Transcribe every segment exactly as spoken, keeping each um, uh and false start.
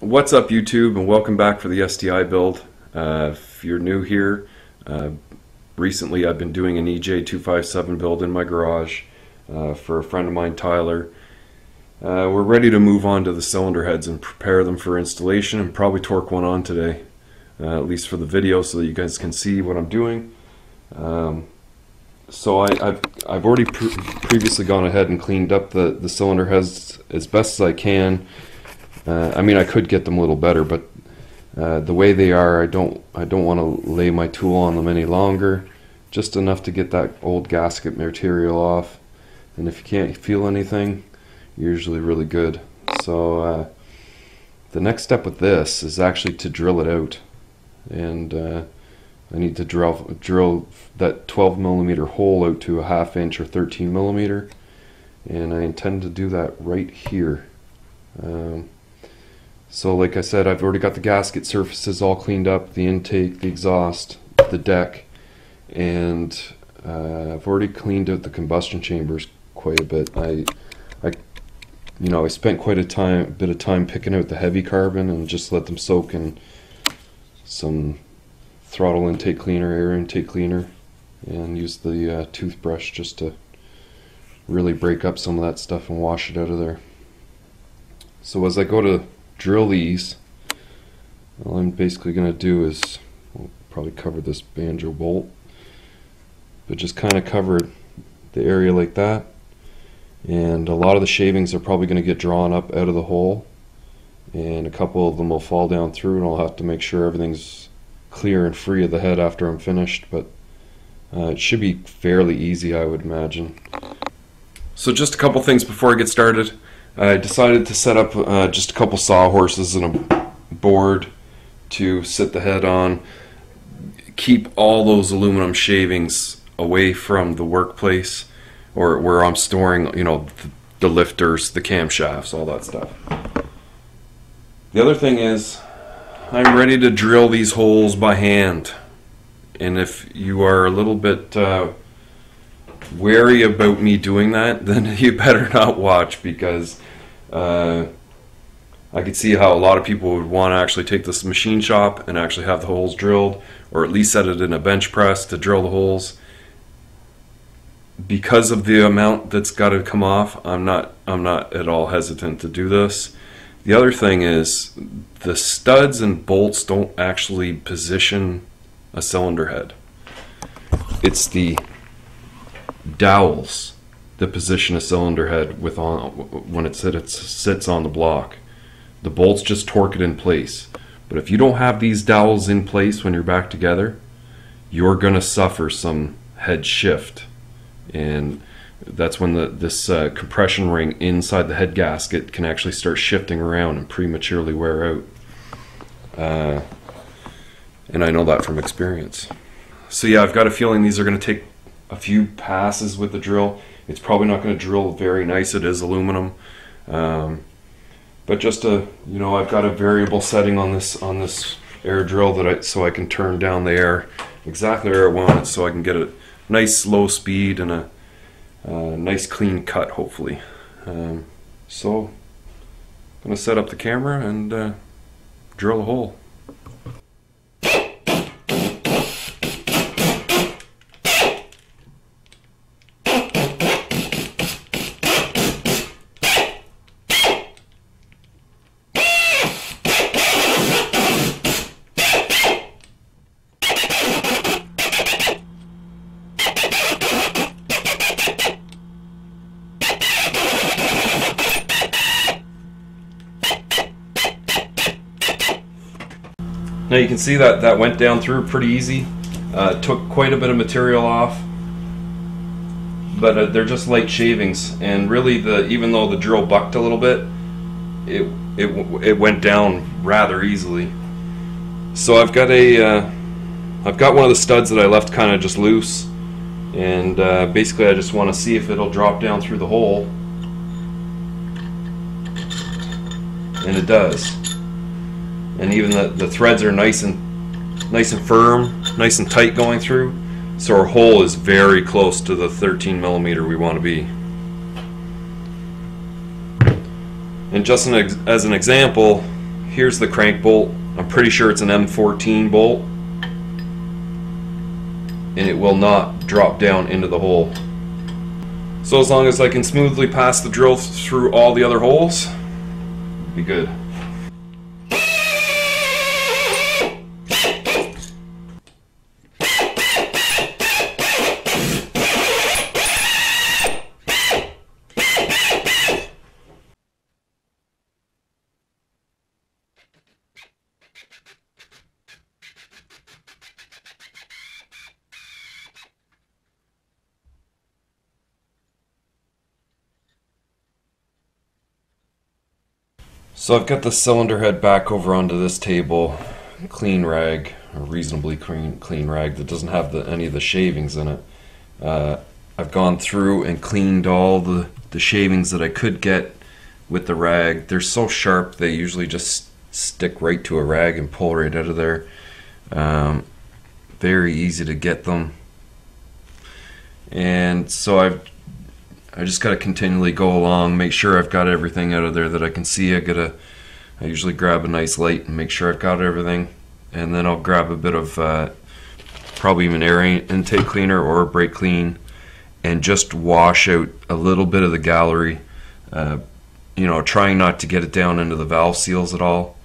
What's up YouTube, and welcome back for the S T I build. Uh, if you're new here, uh, recently I've been doing an E J two fifty-seven build in my garage uh, for a friend of mine, Tyler. Uh, we're ready to move on to the cylinder heads and prepare them for installation, and probably torque one on today, uh, at least for the video, so that you guys can see what I'm doing. Um, so I, I've, I've already pre previously gone ahead and cleaned up the, the cylinder heads as best as I can. Uh, I mean, I could get them a little better, but uh, the way they are, I don't, I don't want to lay my tool on them any longer. Just enough to get that old gasket material off. And if you can't feel anything, you're usually really good. So uh, the next step with this is actually to drill it out, and uh, I need to drill drill that twelve millimeter hole out to a half inch or thirteen millimeter, and I intend to do that right here. Um, So like I said, I've already got the gasket surfaces all cleaned up, the intake, the exhaust, the deck, and uh, I've already cleaned out the combustion chambers quite a bit. I, I, you know, I spent quite a time, a bit of time picking out the heavy carbon and just let them soak in some throttle intake cleaner, air intake cleaner, and use the uh, toothbrush just to really break up some of that stuff and wash it out of there. So as I go to drill these, all I'm basically going to do is, we'll probably cover this banjo bolt, but just kind of cover the area like that, and a lot of the shavings are probably going to get drawn up out of the hole, and a couple of them will fall down through, and I'll have to make sure everything's clear and free of the head after I'm finished, but uh, it should be fairly easy, I would imagine. So just a couple things before I get started. I decided to set up uh, just a couple sawhorses and a board to sit the head on, keep all those aluminum shavings away from the workplace or where I'm storing, you know, the, the lifters, the camshafts, all that stuff. The other thing is, I'm ready to drill these holes by hand, and if you are a little bit uh, wary about me doing that, then you better not watch, because uh, I could see how a lot of people would want to actually take this machine shop and actually have the holes drilled, or at least set it in a bench press to drill the holes. Because of the amount that's got to come off, I'm not I'm not at all hesitant to do this. The other thing is, the studs and bolts don't actually position a cylinder head. It's the dowels that position a cylinder head with on when it sits on the block. The bolts just torque it in place, but if you don't have these dowels in place when you're back together, you're gonna suffer some head shift, and that's when the this uh, compression ring inside the head gasket can actually start shifting around and prematurely wear out, uh, and I know that from experience. So yeah, I've got a feeling these are gonna take a few passes with the drill. It's probably not going to drill very nice. It is aluminum, um, but just a you know I've got a variable setting on this on this air drill that I so I can turn down the air exactly where I want it, so I can get a nice low speed and a, a nice clean cut, hopefully. Um, so I'm going to set up the camera and uh, drill a hole. Now you can see that that went down through pretty easy. Uh, took quite a bit of material off, but uh, they're just light shavings, and really the even though the drill bucked a little bit, it it it went down rather easily. So I've got a uh, I've got one of the studs that I left kind of just loose, and uh, basically I just want to see if it'll drop down through the hole, and it does. And even the, the threads are nice and nice and firm, nice and tight going through, so our hole is very close to the thirteen millimeter we want to be. And just an ex as an example, Here's the crank bolt. I'm pretty sure it's an M fourteen bolt, and it will not drop down into the hole. So as long as I can smoothly pass the drill through all the other holes, it'll be good. So I've got the cylinder head back over onto this table, clean rag, a reasonably clean, clean rag that doesn't have the, any of the shavings in it. Uh, I've gone through and cleaned all the, the shavings that I could get with the rag. They're so sharp they usually just stick right to a rag and pull right out of there. Um, very easy to get them. And so I've I just got to continually go along, make sure I've got everything out of there that I can see. I gotta, I usually grab a nice light and make sure I've got everything, and then I'll grab a bit of uh, probably even air intake cleaner or a brake clean, and just wash out a little bit of the gallery. Uh, you know, trying not to get it down into the valve seals at all,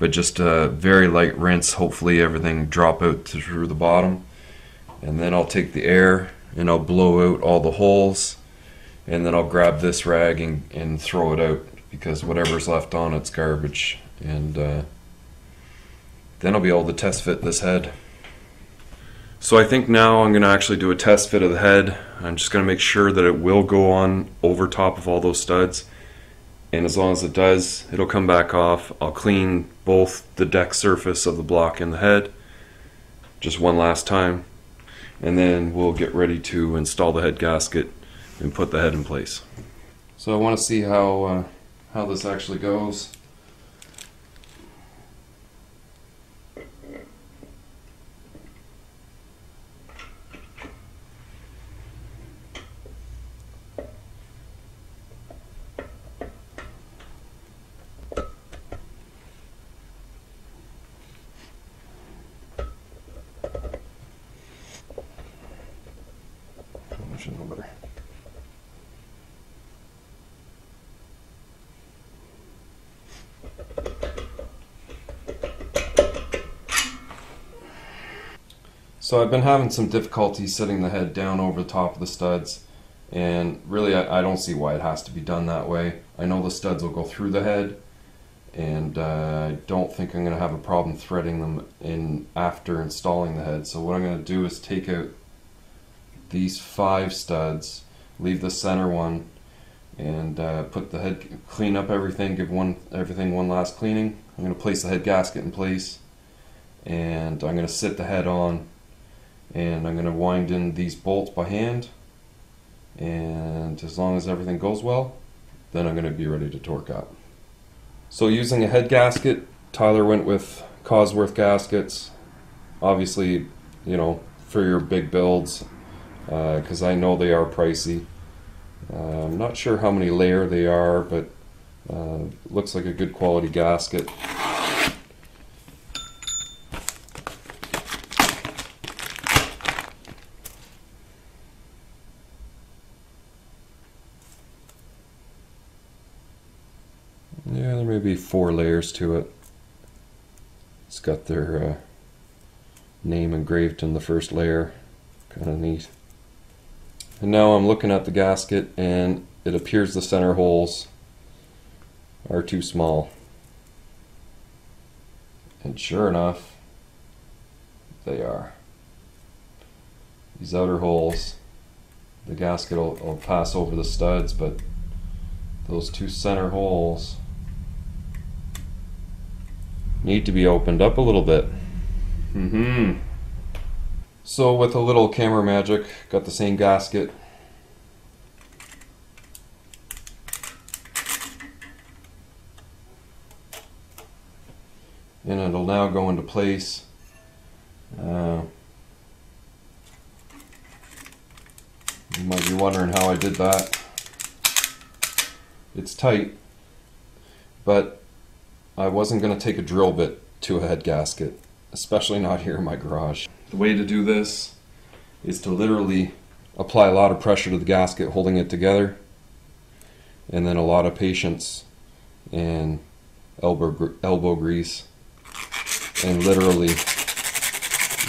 but just a very light rinse. Hopefully everything drop out through the bottom, and then I'll take the air and I'll blow out all the holes. And then I'll grab this rag and, and throw it out, because whatever's left on it's garbage. And uh, then I'll be able to test fit this head. So I think now I'm going to actually do a test fit of the head. I'm just going to make sure that it will go on over top of all those studs. And as long as it does, it'll come back off. I'll clean both the deck surface of the block and the head just one last time. And then we'll get ready to install the head gasket and put the head in place. So I want to see how uh, how this actually goes. I should know better. So I've been having some difficulty setting the head down over the top of the studs, and really I, I don't see why it has to be done that way. I know the studs will go through the head, and uh, I don't think I'm going to have a problem threading them in after installing the head. So what I'm going to do is take out these five studs, leave the center one, and uh, put the head, clean up everything, give one everything one last cleaning. I'm going to place the head gasket in place, and I'm going to sit the head on. And I'm going to wind in these bolts by hand, and as long as everything goes well, then I'm going to be ready to torque up. So using a head gasket, Tyler went with Cosworth gaskets. Obviously, you know, for your big builds, because uh, I know they are pricey. Uh, I'm not sure how many layer they are, but uh, looks like a good quality gasket. Yeah, there may be four layers to it. It's got their uh, name engraved in the first layer. Kind of neat. And now I'm looking at the gasket, and it appears the center holes are too small. And sure enough, they are. These outer holes, the gasket will, will pass over the studs, but those two center holes need to be opened up a little bit. Mm-hmm. So with a little camera magic, got the same gasket. And it'll now go into place. Uh, you might be wondering how I did that. It's tight, but I wasn't going to take a drill bit to a head gasket, especially not here in my garage. The way to do this is to literally apply a lot of pressure to the gasket, holding it together, and then a lot of patience and elbow, gr elbow grease, and literally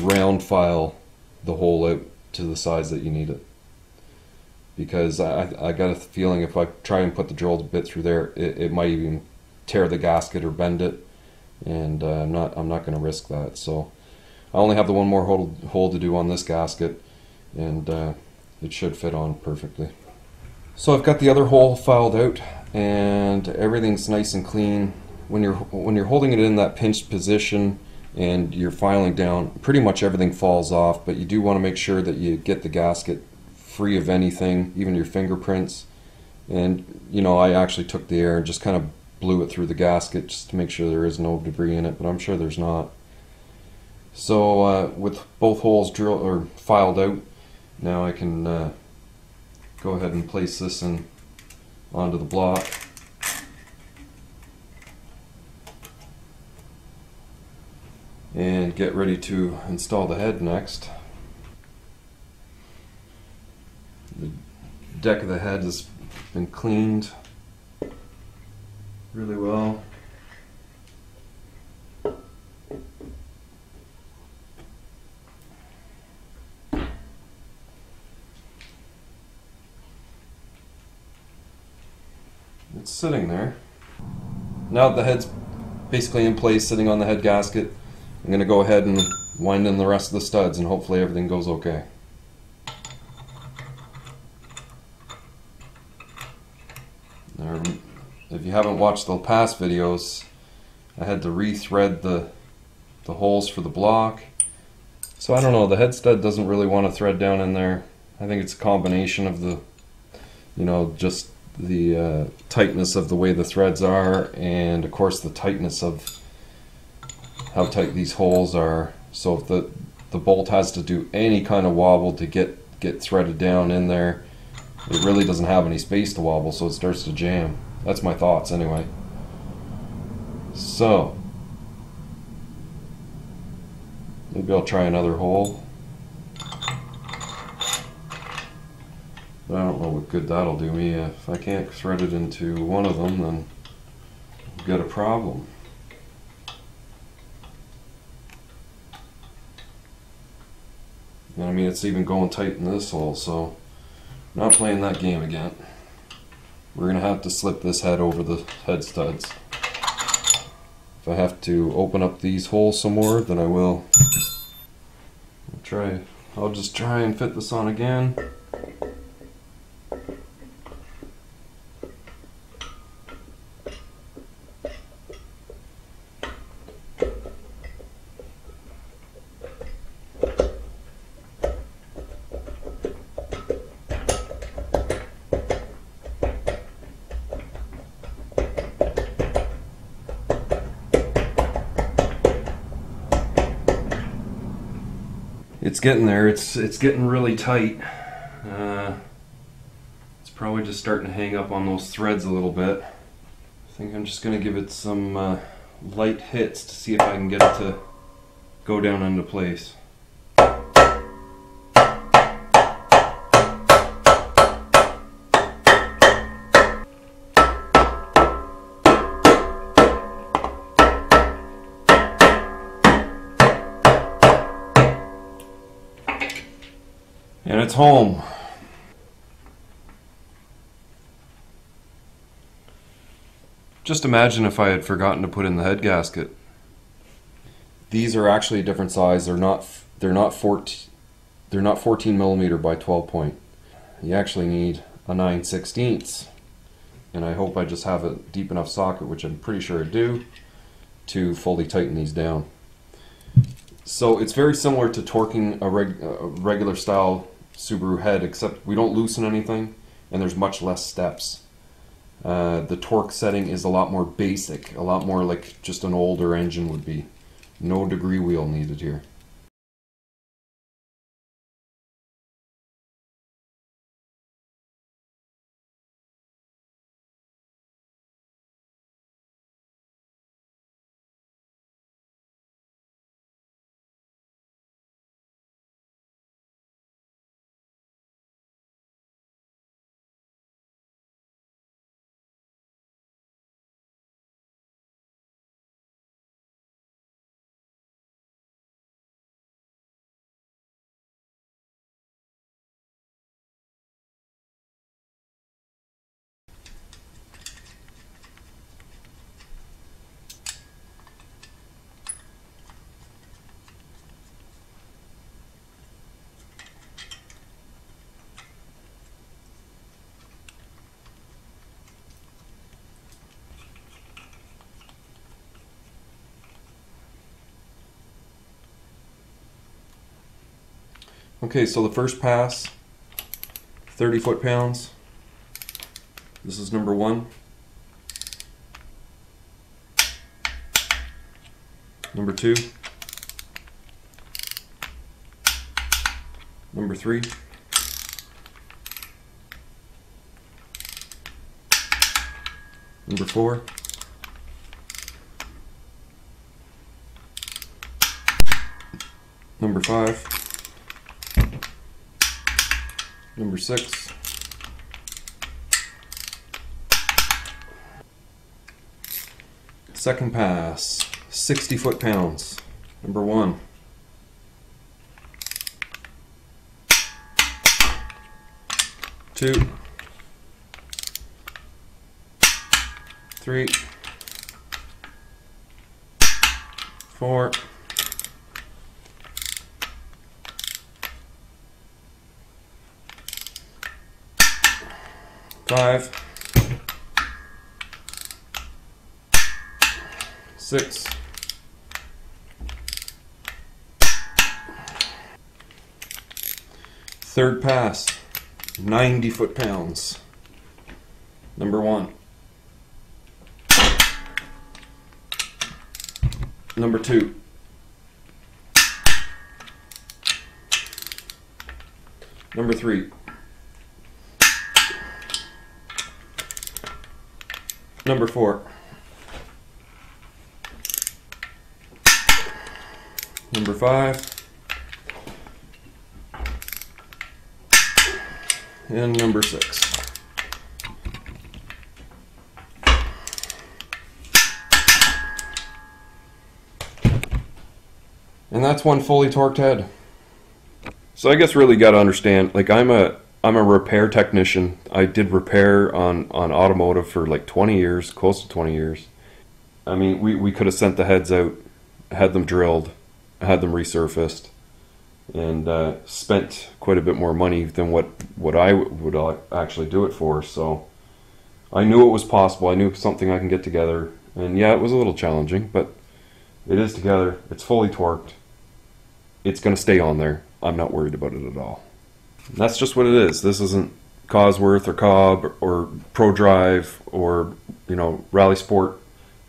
round file the hole out to the size that you need it. Because I, I got a feeling if I try and put the drill bit through there, it, it might even tear the gasket or bend it, and uh, I'm not I'm not going to risk that. So I only have the one more hole, hole to do on this gasket, and uh, it should fit on perfectly. So I've got the other hole filed out, and everything's nice and clean. When you're when you're holding it in that pinched position and you're filing down, pretty much everything falls off, but you do want to make sure that you get the gasket free of anything, even your fingerprints. And you know, I actually took the air and just kind of blew it through the gasket just to make sure there is no debris in it, but I'm sure there's not. So uh, with both holes drilled or filed out, now I can uh, go ahead and place this in onto the block. And get ready to install the head next. The deck of the head has been cleaned really well. It's sitting there. Now that the head's basically in place, sitting on the head gasket, I'm going to go ahead and wind in the rest of the studs, and hopefully everything goes okay. Now, if you haven't watched the past videos, I had to re-thread the, the holes for the block. So I don't know, the head stud doesn't really want to thread down in there. I think it's a combination of the, you know, just the uh, tightness of the way the threads are, and of course the tightness of how tight these holes are. So if the the bolt has to do any kind of wobble to get get threaded down in there, it really doesn't have any space to wobble, so it starts to jam. That's my thoughts anyway. So maybe I'll try another hole, but I don't know what good that'll do me. If I can't thread it into one of them, then I've got a problem. And I mean, it's even going tight in this hole, so I'm not playing that game again. We're going to have to slip this head over the head studs. If I have to open up these holes some more, then I will. I'll try. I'll just try and fit this on again. It's getting there. It's it's getting really tight. Uh, it's probably just starting to hang up on those threads a little bit. I think I'm just going to give it some uh, light hits to see if I can get it to go down into place. And it's home. Just imagine if I had forgotten to put in the head gasket. These are actually a different size. They're not. They're not fourteen. They're not fourteen millimeter by twelve point. You actually need a nine sixteenths. And I hope I just have a deep enough socket, which I'm pretty sure I do, to fully tighten these down. So it's very similar to torquing a, reg a regular style Subaru head, except we don't loosen anything, and there's much less steps. Uh, the torque setting is a lot more basic, a lot more like just an older engine would be. No degree wheel needed here. Okay, so the first pass, thirty foot pounds. This is number one. Number two. Number three. Number four. Number five. Number six. Second pass, sixty foot pounds. Number one. Two. Three. Four. Five, six, third pass, ninety foot pounds, number one, number two, number three. Number four. Number five. And number six. And that's one fully torqued head. So I guess really got to understand, like I'm a I'm a repair technician. I did repair on, on automotive for like twenty years, close to twenty years. I mean, we, we could have sent the heads out, had them drilled, had them resurfaced, and uh, spent quite a bit more money than what, what I would actually do it for. So I knew it was possible. I knew it was something I can get together. And yeah, it was a little challenging, but it is together. It's fully torqued. It's going to stay on there. I'm not worried about it at all. That's just what it is. This isn't Cosworth or Cobb or ProDrive or, you know, Rally Sport.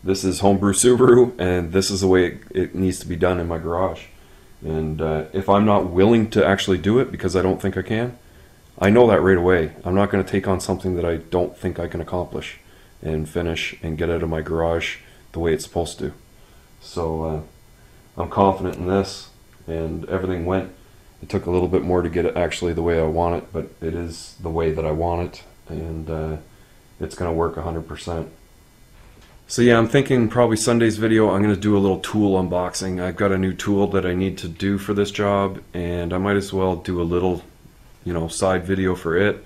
This is homebrew Subaru, and this is the way it, it needs to be done in my garage. And uh, if I'm not willing to actually do it because I don't think I can, I know that right away. I'm not going to take on something that I don't think I can accomplish and finish and get out of my garage the way it's supposed to. So uh, I'm confident in this, and everything went. It took a little bit more to get it actually the way I want it, but it is the way that I want it, and uh, it's going to work one hundred percent. So yeah, I'm thinking probably Sunday's video, I'm going to do a little tool unboxing. I've got a new tool that I need to do for this job, and I might as well do a little, you know, side video for it.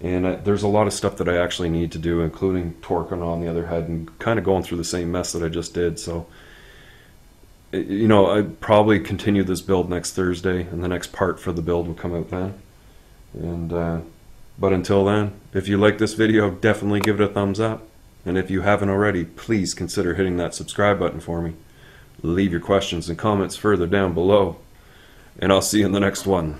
And I, there's a lot of stuff that I actually need to do, including torquing on the other head and kind of going through the same mess that I just did. So, you know, I'd probably continue this build next Thursday, and the next part for the build will come out then. And uh, but until then, if you like this video, definitely give it a thumbs up. And if you haven't already, please consider hitting that subscribe button for me. Leave your questions and comments further down below. And I'll see you in the next one.